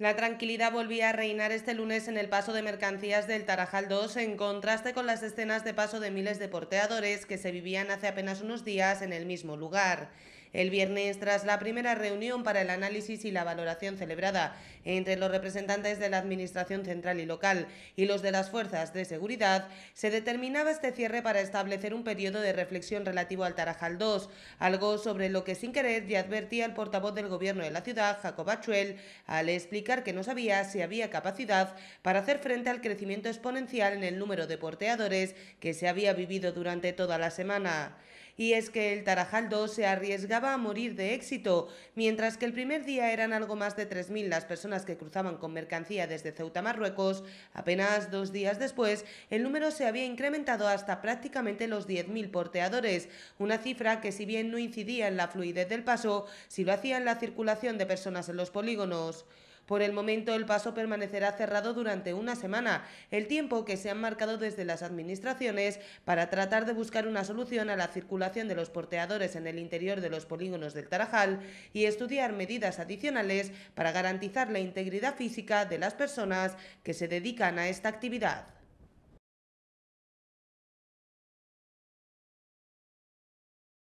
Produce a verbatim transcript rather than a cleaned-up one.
La tranquilidad volvía a reinar este lunes en el paso de mercancías del Tarajal dos, en contraste con las escenas de paso de miles de porteadores que se vivían hace apenas unos días en el mismo lugar. El viernes, tras la primera reunión para el análisis y la valoración celebrada entre los representantes de la Administración Central y Local y los de las Fuerzas de Seguridad, se determinaba este cierre para establecer un periodo de reflexión relativo al Tarajal dos, algo sobre lo que sin querer ya advertía el portavoz del Gobierno de la ciudad, Jacob Achuel, al explicar que no sabía si había capacidad para hacer frente al crecimiento exponencial en el número de porteadores que se había vivido durante toda la semana. Y es que el Tarajal dos se arriesgaba a morir de éxito, mientras que el primer día eran algo más de tres mil las personas que cruzaban con mercancía desde Ceuta, Marruecos. Apenas dos días después, el número se había incrementado hasta prácticamente los diez mil porteadores, una cifra que si bien no incidía en la fluidez del paso, sí lo hacía en la circulación de personas en los polígonos. Por el momento, el paso permanecerá cerrado durante una semana, el tiempo que se han marcado desde las administraciones para tratar de buscar una solución a la circulación de los porteadores en el interior de los polígonos del Tarajal y estudiar medidas adicionales para garantizar la integridad física de las personas que se dedican a esta actividad.